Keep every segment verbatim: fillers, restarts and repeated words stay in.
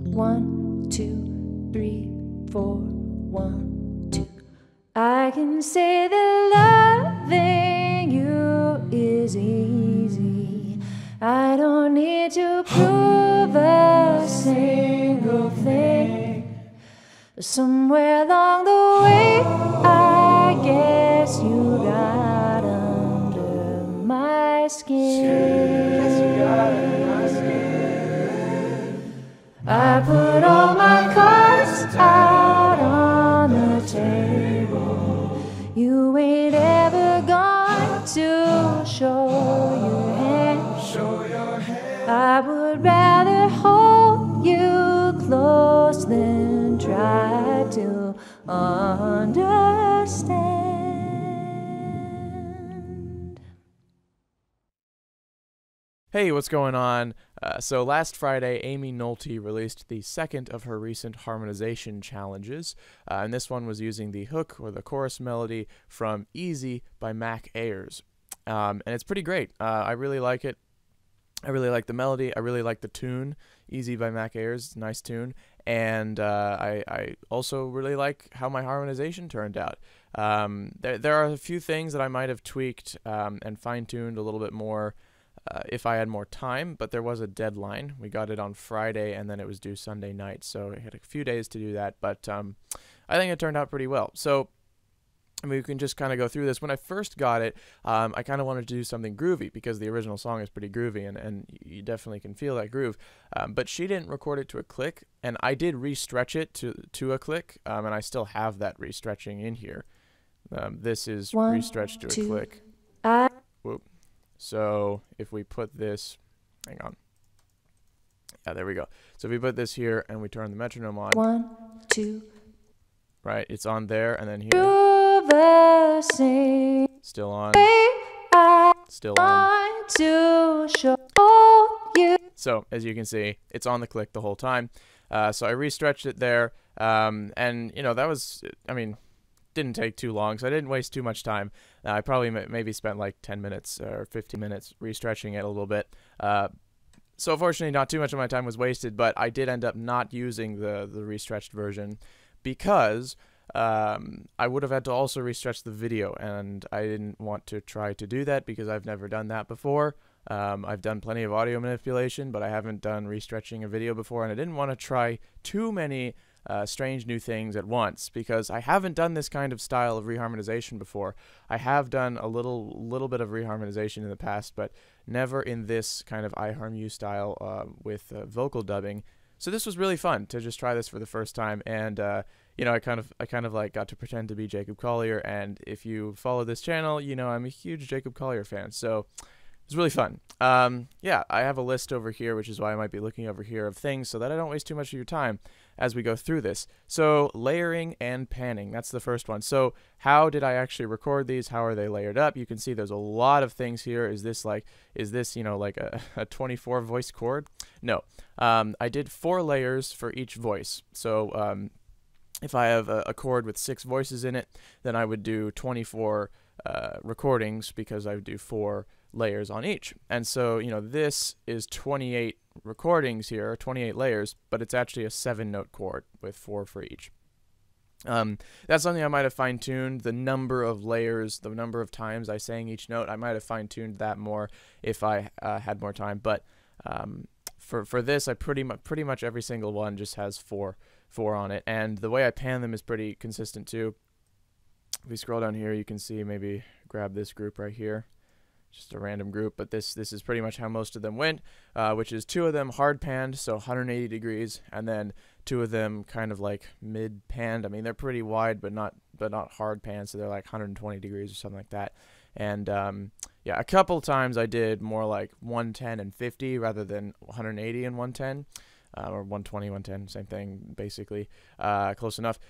One, two, three, four, one, two. I can say that loving you is easy. I don't need to prove a single thing. Somewhere along the way, I guess you got under my skin. I put all my cards out on the table. You ain't ever going to show your hand. Show your hand. I would rather hold you close than try to understand. Hey, what's going on? Uh, so last Friday, Aimee Nolte released the second of her recent harmonization challenges, uh, and this one was using the hook or the chorus melody from Easy by Mac Ayres. Um, and it's pretty great. Uh, I really like it. I really like the melody. I really like the tune. Easy by Mac Ayres, nice tune. And uh, I, I also really like how my harmonization turned out. Um, there, there are a few things that I might have tweaked um, and fine-tuned a little bit more uh, if I had more time, but there was a deadline. We got it on Friday, and then it was due Sunday night, so I had a few days to do that, but um, I think it turned out pretty well. So. I mean, we can just kind of go through this. When I first got it, um, I kind of wanted to do something groovy because the original song is pretty groovy, and, and you definitely can feel that groove. Um, but she didn't record it to a click, and I did re-stretch it to, to a click, um, and I still have that re-stretching in here. Um, this is re-stretched to a two, click. I Whoop. So if we put this, hang on. Yeah, there we go. So if we put this here and we turn the metronome on. One, two. Right, it's on there, and then here. Two. Still on. Still on. So, as you can see, it's on the click the whole time. Uh, so I re-stretched it there, um, and, you know, that was, I mean, didn't take too long, so I didn't waste too much time. Uh, I probably m maybe spent like ten minutes or fifteen minutes re-stretching it a little bit. Uh, so, fortunately, not too much of my time was wasted, but I did end up not using the, the re-stretched version because... Um, I would have had to also restretch the video, and I didn't want to try to do that because I've never done that before. Um, I've done plenty of audio manipulation, but I haven't done restretching a video before, and I didn't want to try too many uh, strange new things at once because I haven't done this kind of style of reharmonization before. I have done a little little bit of reharmonization in the past, but never in this kind of iHarmU style uh, with uh, vocal dubbing. So this was really fun to just try this for the first time, and uh, you know, I kind of, I kind of like got to pretend to be Jacob Collier. And if you follow this channel, you know I'm a huge Jacob Collier fan, so it was really fun. Um, yeah, I have a list over here, which is why I might be looking over here of things so that I don't waste too much of your time as we go through this. So layering and panning—that's the first one. So how did I actually record these? How are they layered up? You can see there's a lot of things here. Is this like, is this you know like a, a twenty-four voice chord? No, um, I did four layers for each voice. So um, if I have a, a chord with six voices in it, then I would do twenty-four uh, recordings because I would do four layers on each. And so, you know, this is twenty-eight recordings here, twenty-eight layers, but it's actually a seven-note chord with four for each. Um, that's something I might have fine-tuned, the number of layers, the number of times I sang each note. I might have fine-tuned that more if I uh, had more time, but um, for, for this, I pretty, mu pretty much every single one just has four four on it, and the way I pan them is pretty consistent too. If we scroll down here, you can see, maybe grab this group right here, just a random group, but this this is pretty much how most of them went, uh, which is two of them hard panned, so one hundred eighty degrees, and then two of them kind of like mid panned. I mean, they're pretty wide, but not but not hard panned, so they're like one hundred twenty degrees or something like that. And um, yeah, a couple times I did more like one ten and fifty rather than one eighty and one ten. Uh, or one twenty, one ten, same thing, basically, uh, close enough.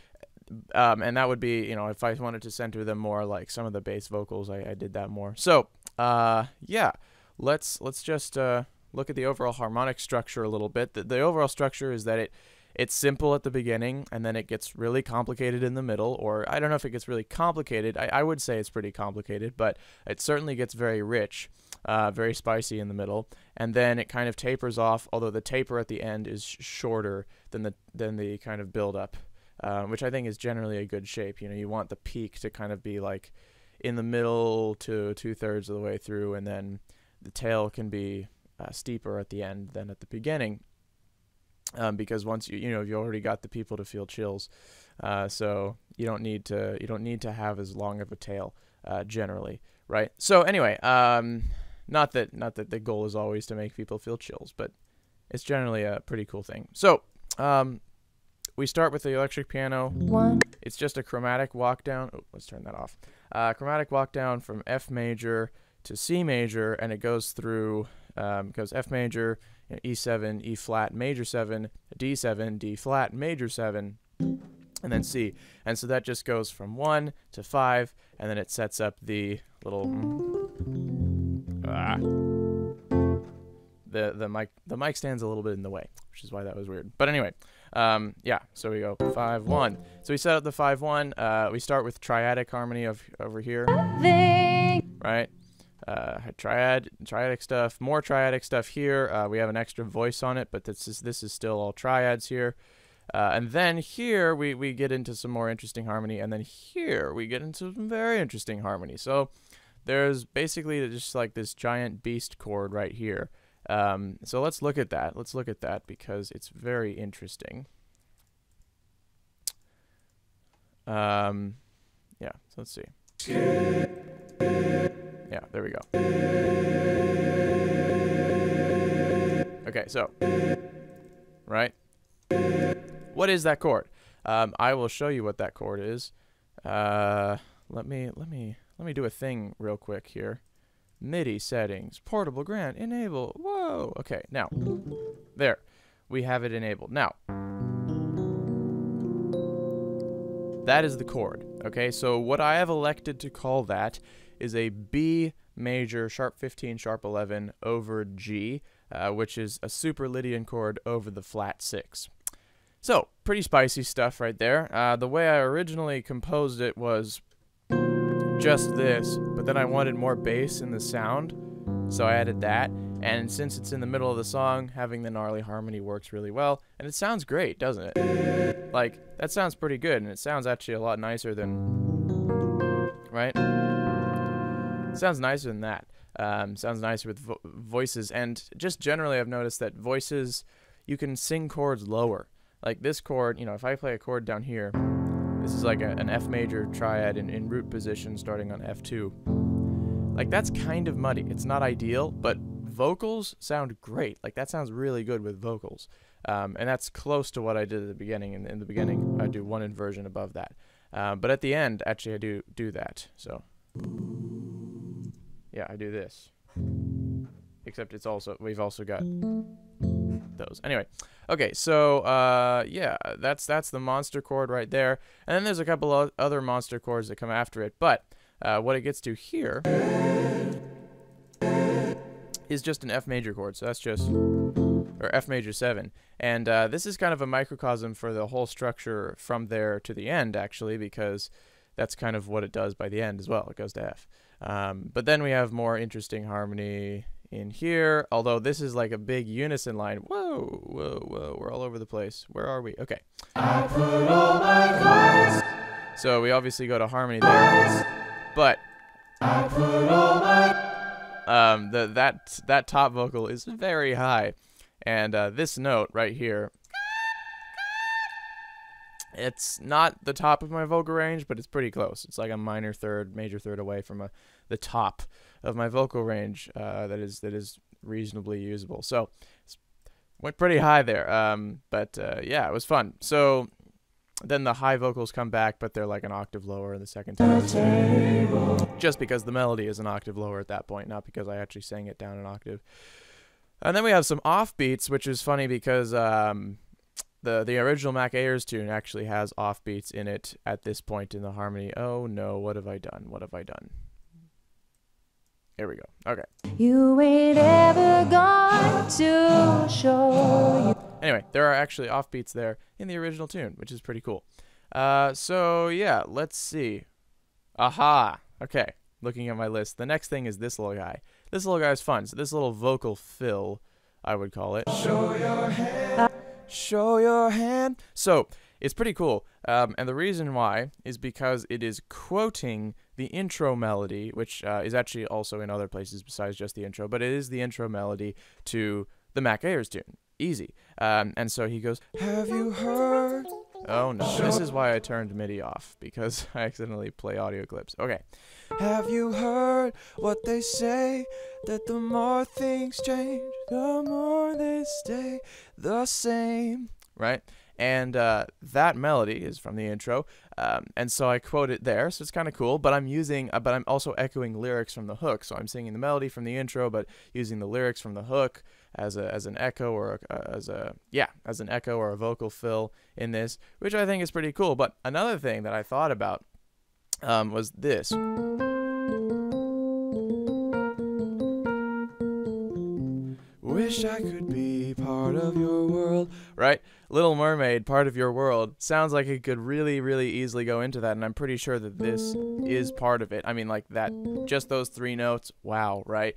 Um, and that would be, you know, if I wanted to center them more, like some of the bass vocals, I, I did that more. So, uh, yeah, let's let's just uh, look at the overall harmonic structure a little bit. The, the overall structure is that it it's simple at the beginning, and then it gets really complicated in the middle, or I don't know if it gets really complicated. I, I would say it's pretty complicated, but it certainly gets very rich. uh, very spicy in the middle, and then it kind of tapers off, although the taper at the end is sh shorter than the than the kind of build-up, uh, which I think is generally a good shape. You know, you want the peak to kind of be like in the middle to two-thirds of the way through, and then the tail can be uh, steeper at the end than at the beginning, um, because once you you know you already got the people to feel chills, uh, so you don't need to you don't need to have as long of a tail uh, generally, right? So anyway, um, not that not that the goal is always to make people feel chills, but it's generally a pretty cool thing. So um, we start with the electric piano. One. It's just a chromatic walk down. Oh, let's turn that off. Uh, chromatic walk down from F major to C major, and it goes through, um, goes F major, you know, E seven, E flat, major seven, D seven, D flat, major seven, and then C. And so that just goes from one to five, and then it sets up the little ah, the the mic the mic stands a little bit in the way, which is why that was weird. But anyway, um, yeah. So we go five one. So we set up the five one. Uh, we start with triadic harmony of over here, right? Uh, triad, triadic stuff, more triadic stuff here. Uh, we have an extra voice on it, but this is this is still all triads here. Uh, and then here we we get into some more interesting harmony, and then here we get into some very interesting harmony. So there's basically just like this giant beast chord right here. Um, so let's look at that. Let's look at that because it's very interesting. Um, yeah. So let's see. Yeah, there we go. Okay, so, right? What is that chord? Um, I will show you what that chord is. Uh, let me, let me, let me do a thing real quick here. MIDI settings, portable grant, enable. Whoa. Okay, now, there, we have it enabled. Now, that is the chord. Okay, so what I have elected to call that is a B major, sharp fifteen, sharp eleven over G, uh, which is a super Lydian chord over the flat six. So, pretty spicy stuff right there. Uh, the way I originally composed it was just this, but then I wanted more bass in the sound, so I added that. And since it's in the middle of the song, having the gnarly harmony works really well, and it sounds great, doesn't it? Like, that sounds pretty good, and it sounds actually a lot nicer than, right? Sounds nicer than that. Um, sounds nicer with vo voices. And just generally, I've noticed that voices, you can sing chords lower. Like this chord, you know, if I play a chord down here, this is like a, an F major triad in, in root position starting on F two. Like that's kind of muddy. It's not ideal, but vocals sound great. Like that sounds really good with vocals. Um, and that's close to what I did at the beginning. In, in the beginning, I do one inversion above that. Uh, but at the end, actually, I do do that. So... yeah, I do this. Except it's also, we've also got those. Anyway, okay, so uh, yeah, that's that's the monster chord right there. And then there's a couple of other monster chords that come after it, but uh, what it gets to here is just an F major chord, so that's just, or F major seven. And uh, this is kind of a microcosm for the whole structure from there to the end, actually, because that's kind of what it does by the end as well. It goes to F. Um, but then we have more interesting harmony in here, although this is like a big unison line. Whoa, whoa, whoa, we're all over the place. Where are we? Okay. I put all my so we obviously go to harmony there, but I put all my um, the, that, that top vocal is very high. And uh, this note right here, it's not the top of my vocal range, but it's pretty close. It's like a minor third, major third away from a, the top of my vocal range uh, that is that is reasonably usable. So it's went pretty high there, um, but uh, yeah, it was fun. So then the high vocals come back, but they're like an octave lower in the second time. Just because the melody is an octave lower at that point, not because I actually sang it down an octave. And then we have some offbeats, which is funny because... Um, The, the original Mac Ayres tune actually has offbeats in it at this point in the harmony. Oh no, what have I done? What have I done? Here we go. Okay. You ain't ever gone to show you. Anyway, there are actually offbeats there in the original tune, which is pretty cool. Uh, so yeah, let's see. Aha. Okay, looking at my list. The next thing is this little guy. This little guy's fun. So this little vocal fill, I would call it. Show your hand. Show your hand. So it's pretty cool. Um, and the reason why is because it is quoting the intro melody, which uh, is actually also in other places besides just the intro, but it is the intro melody to the Mac Ayres tune. Easy. Um, and so he goes, have you heard? Oh no, this is why I turned MIDI off, because I accidentally play audio clips. Okay. Have you heard what they say? That the more things change, the more they stay the same. Right? And uh, that melody is from the intro, um, and so I quote it there, so it's kind of cool, but I'm using, uh, but I'm also echoing lyrics from the hook, so I'm singing the melody from the intro, but using the lyrics from the hook as, a, as an echo, or a, uh, as a, yeah, as an echo or a vocal fill in this, which I think is pretty cool. But another thing that I thought about um, was this. Wish I could be part of your world. Right? Little Mermaid, part of your world. Sounds like it could really, really easily go into that, and I'm pretty sure that this is part of it. I mean, like that, just those three notes. Wow, right?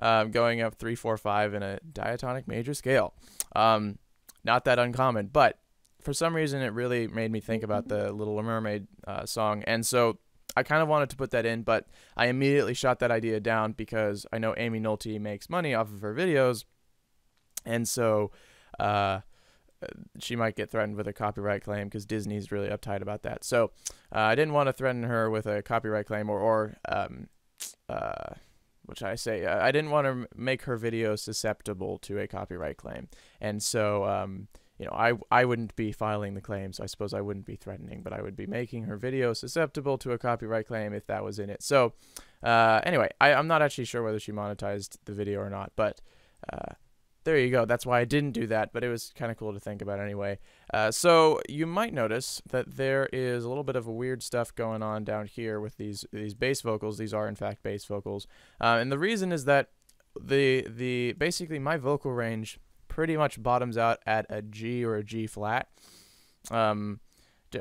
um, going up three, four, five in a diatonic major scale. Um, not that uncommon, but for some reason it really made me think about the Little Mermaid uh, song, and so I kind of wanted to put that in, but I immediately shot that idea down because I know Aimee Nolte makes money off of her videos, and so uh, she might get threatened with a copyright claim because Disney's really uptight about that. So uh, I didn't want to threaten her with a copyright claim, or, or um, uh, what should I say? I didn't want to make her video susceptible to a copyright claim, and so Um, you know, I, I wouldn't be filing the claims. I suppose I wouldn't be threatening, but I would be making her video susceptible to a copyright claim if that was in it. So, uh, anyway, I, I'm not actually sure whether she monetized the video or not, but uh, there you go. That's why I didn't do that, but it was kind of cool to think about anyway. Uh, so, you might notice that there is a little bit of weird stuff going on down here with these, these bass vocals. These are, in fact, bass vocals. Uh, and the reason is that the the basically my vocal range pretty much bottoms out at a G or a G flat. Um,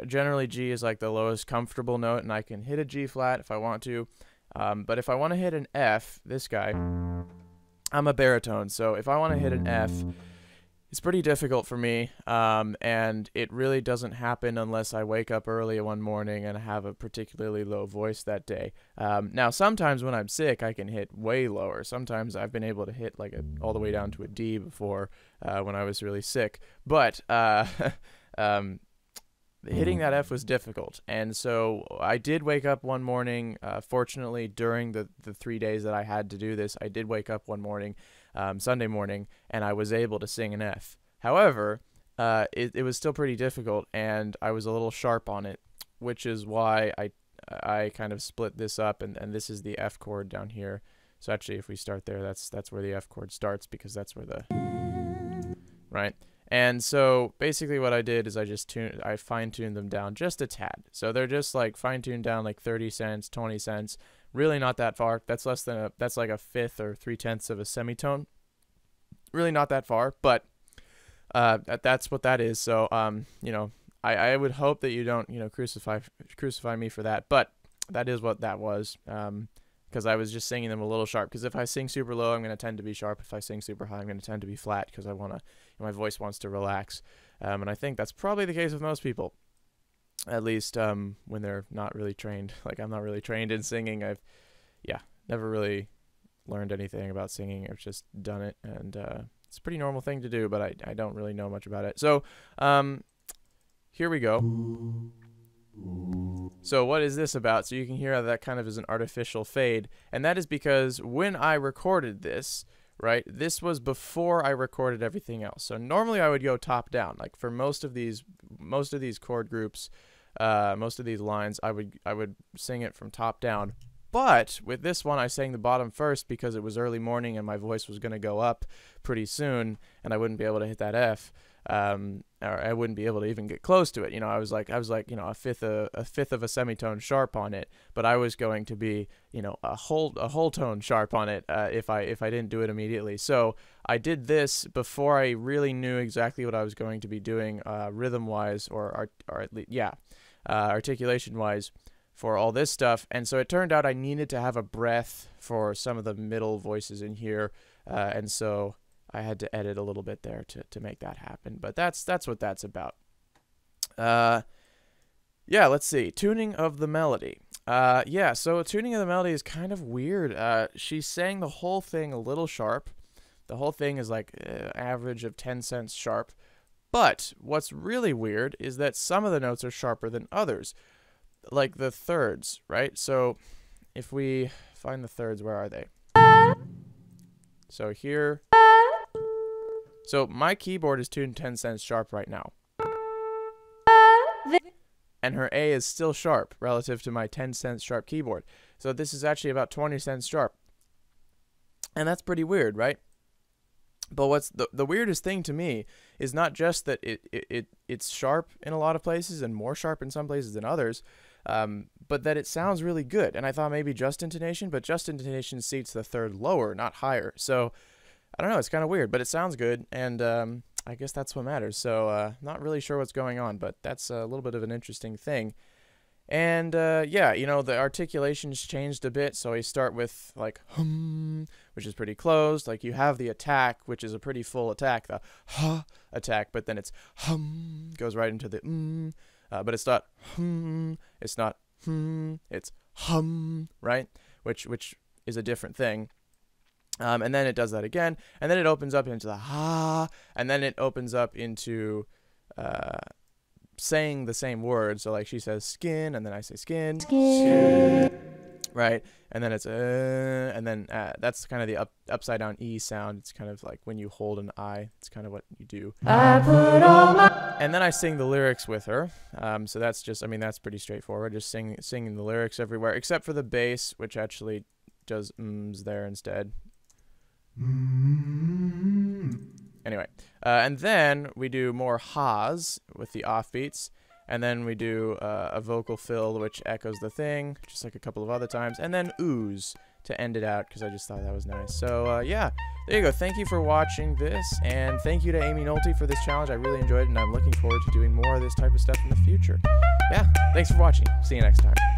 generally, G is like the lowest comfortable note, and I can hit a G flat if I want to. Um, but if I want to hit an F, this guy, I'm a baritone, so if I want to hit an F, it's pretty difficult for me, um, and it really doesn't happen unless I wake up early one morning and have a particularly low voice that day. Um, now, sometimes when I'm sick, I can hit way lower. Sometimes I've been able to hit like a, all the way down to a D before uh, when I was really sick, but uh, um, hitting that F was difficult, and so I did wake up one morning. Uh, fortunately, during the, the three days that I had to do this, I did wake up one morning, Um, Sunday morning, and I was able to sing an F. However, uh, it, it was still pretty difficult, and I was a little sharp on it, which is why I I kind of split this up, and, and this is the F chord down here. So actually, if we start there, that's that's where the F chord starts, because that's where the right. And so basically, what I did is I just tuned, I fine tuned them down just a tad. So they're just like fine tuned down like thirty cents, twenty cents. Really not that far. That's less than a, that's like a fifth or three tenths of a semitone. Really not that far, but uh, that, that's what that is. So, um, you know, I, I would hope that you don't, you know, crucify crucify me for that, but that is what that was, um, because I was just singing them a little sharp. Because if I sing super low, I'm going to tend to be sharp. If I sing super high, I'm going to tend to be flat, because I want to, you know, my voice wants to relax, um, and I think that's probably the case with most people. At least um, when they're not really trained. Like, I'm not really trained in singing. I've, yeah, never really learned anything about singing. I've just done it, and uh, it's a pretty normal thing to do, but I, I don't really know much about it. So, um, here we go. So what is this about? So you can hear how that kind of is an artificial fade, and that is because when I recorded this, right, this was before I recorded everything else. So normally I would go top down, like for most of these most of these chord groups, uh, most of these lines, I would I would sing it from top down. But with this one, I sang the bottom first because it was early morning and my voice was going to go up pretty soon, and I wouldn't be able to hit that F, um, or I wouldn't be able to even get close to it. You know, I was like I was like you know a fifth of, a fifth of a semitone sharp on it, but I was going to be you know a whole a whole tone sharp on it uh, if I if I didn't do it immediately. So I did this before I really knew exactly what I was going to be doing uh, rhythm wise, or art, or at least, yeah, uh, articulation wise. for all this stuff. And so it turned out I needed to have a breath for some of the middle voices in here. Uh, and so I had to edit a little bit there to, to make that happen. But that's, that's what that's about. Uh, yeah, let's see. Tuning of the melody. Uh, yeah, so tuning of the melody is kind of weird. Uh, she sang the whole thing a little sharp. The whole thing is like uh, average of ten cents sharp. But what's really weird is that some of the notes are sharper than others. Like the thirds, right? So if we find the thirds, where are they? So here. So my keyboard is tuned ten cents sharp right now. And her A is still sharp relative to my ten cents sharp keyboard. So this is actually about twenty cents sharp. And that's pretty weird, right? But what's the, the weirdest thing to me is not just that it, it, it it's sharp in a lot of places and more sharp in some places than others, um, but that it sounds really good. And I thought maybe just intonation, but just intonation seats the third lower, not higher. So I don't know, it's kind of weird, but it sounds good. And um, I guess that's what matters. So uh, not really sure what's going on, but that's a little bit of an interesting thing. And uh, yeah, you know, the articulations changed a bit. So I start with like hum, which is pretty closed. Like you have the attack, which is a pretty full attack, the ha attack, but then it's hum, goes right into the mm, uh, but it's not hum, it's not hum, it's hum, right? Which which is a different thing. Um, and then it does that again, and then it opens up into the ha, and then it opens up into. Uh, saying the same word, so like she says skin and then I say skin, skin. Right, and then it's uh, and then uh, that's kind of the up, upside down E sound. It's kind of like when you hold an I, it's kind of what you do. I put all my, and then I sing the lyrics with her, um, so that's just, I mean, that's pretty straightforward, just sing, singing the lyrics everywhere except for the bass, which actually does mms there instead. Mm-hmm. Anyway, uh, and then we do more ha's with the offbeats, and then we do uh, a vocal fill, which echoes the thing, just like a couple of other times, and then oohs to end it out, because I just thought that was nice. So, uh, yeah, there you go. Thank you for watching this, and thank you to Aimee Nolte for this challenge. I really enjoyed it, and I'm looking forward to doing more of this type of stuff in the future. Yeah, thanks for watching. See you next time.